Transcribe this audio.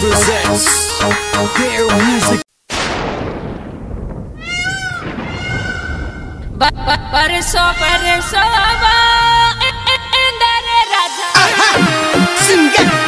presents their music. Sing it.